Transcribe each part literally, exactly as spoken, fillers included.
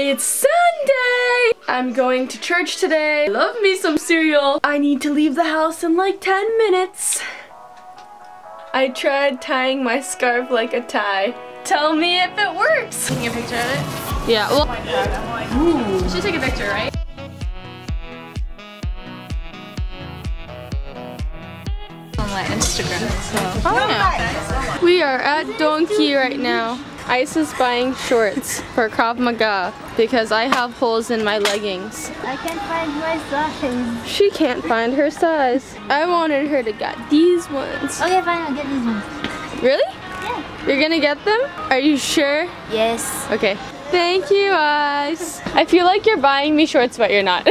It's Sunday! I'm going to church today. Love me some cereal. I need to leave the house in like ten minutes. I tried tying my scarf like a tie. Tell me if it works. Taking a picture of it? Yeah. Well, ooh. You should take a picture, right? On my Instagram. So. Oh, yeah. We are at Donki right now. Ice is buying shorts for Krav Maga because I have holes in my leggings. I can't find my size. She can't find her size. I wanted her to get these ones. Okay, fine, I'll get these ones. Really? Yeah. You're gonna get them? Are you sure? Yes. Okay. Thank you, Ice. I feel like you're buying me shorts, but you're not.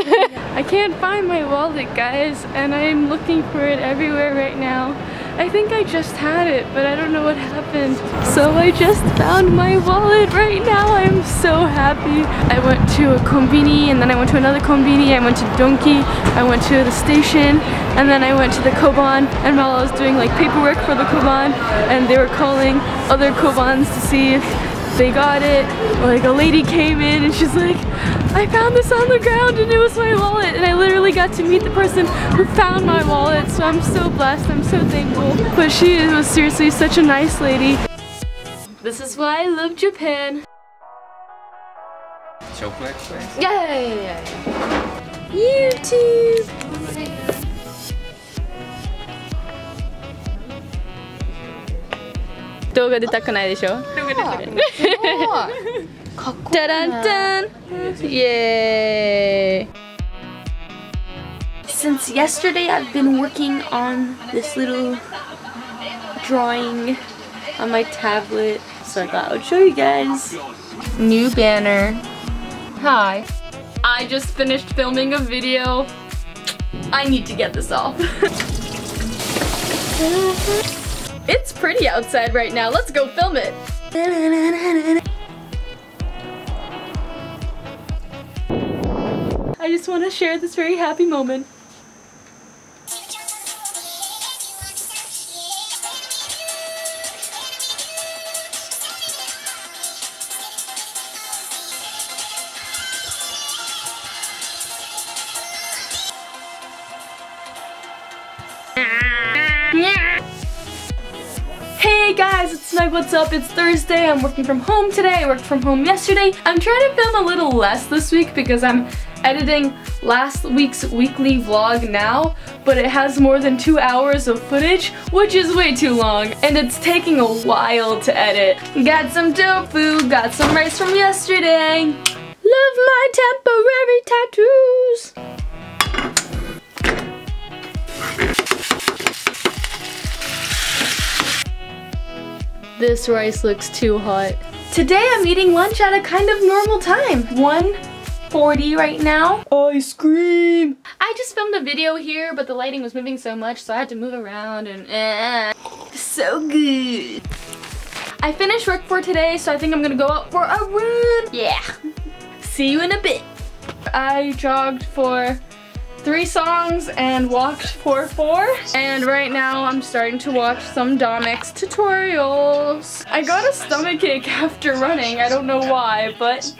I can't find my wallet, guys, and I'm looking for it everywhere right now. I think I just had it, but I don't know what happened. So I just found my wallet right now. I'm so happy. I went to a konbini, and then I went to another konbini. I went to Donki. I went to the station, and then I went to the Koban. And while I was doing like paperwork for the Koban, and they were calling other Kobans to see if they got it. Like a lady came in, and she's like, I found this on the ground, and it was my wallet. And I literally got to meet the person who found my wallet, so I'm so blessed, I'm so thankful. But she was seriously such a nice lady. This is why I love Japan. Chocolate, please? Yeah, yeah, yeah, yeah. YouTube! Doga detakunai desho? Doga dun, dun. Yay! Since yesterday I've been working on this little drawing on my tablet, so I thought I would show you guys. New banner. Hi. I just finished filming a video. I need to get this off. It's pretty outside right now. Let's go film it. I just want to share this very happy moment. Hey guys, it's Meg, what's up? It's Thursday, I'm working from home today, I worked from home yesterday. I'm trying to film a little less this week because I'm editing last week's weekly vlog now, but it has more than two hours of footage, which is way too long, and it's taking a while to edit. Got some tofu, got some rice from yesterday. Love my temporary tattoos. This rice looks too hot. Today I'm eating lunch at a kind of normal time. one forty right now. Ice cream! I just filmed a video here, but the lighting was moving so much, so I had to move around and eh. So good. I finished work for today, so I think I'm gonna go out for a run. Yeah. See you in a bit. I jogged for three songs and walked for four. And right now I'm starting to watch some Domics tutorials. I got a stomach ache after running. I don't know why, but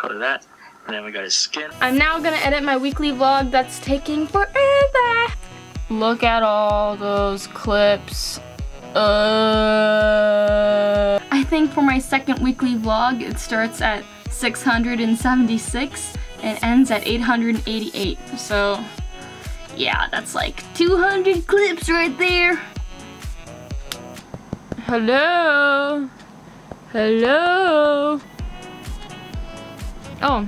cover that. And then we got his skin. I'm now gonna edit my weekly vlog that's taking forever. Look at all those clips. Uh, I think for my second weekly vlog, it starts at six hundred seventy-six and ends at eight hundred eighty-eight. So yeah, that's like two hundred clips right there. Hello? Hello? Oh.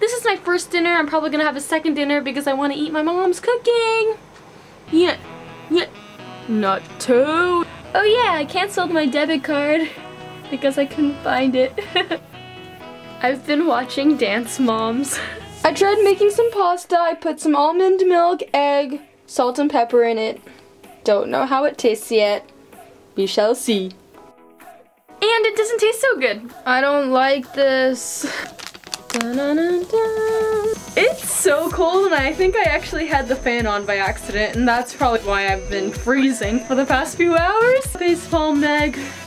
This is my first dinner. I'm probably gonna have a second dinner because I want to eat my mom's cooking. Yeah, yeah, not too. Oh yeah, I canceled my debit card because I couldn't find it. I've been watching Dance Moms. I tried making some pasta. I put some almond milk, egg, salt and pepper in it. Don't know how it tastes yet. We shall see. And it doesn't taste so good. I don't like this. Dun, dun, dun, dun. It's so cold, and I think I actually had the fan on by accident, and that's probably why I've been freezing for the past few hours. Baseball Meg.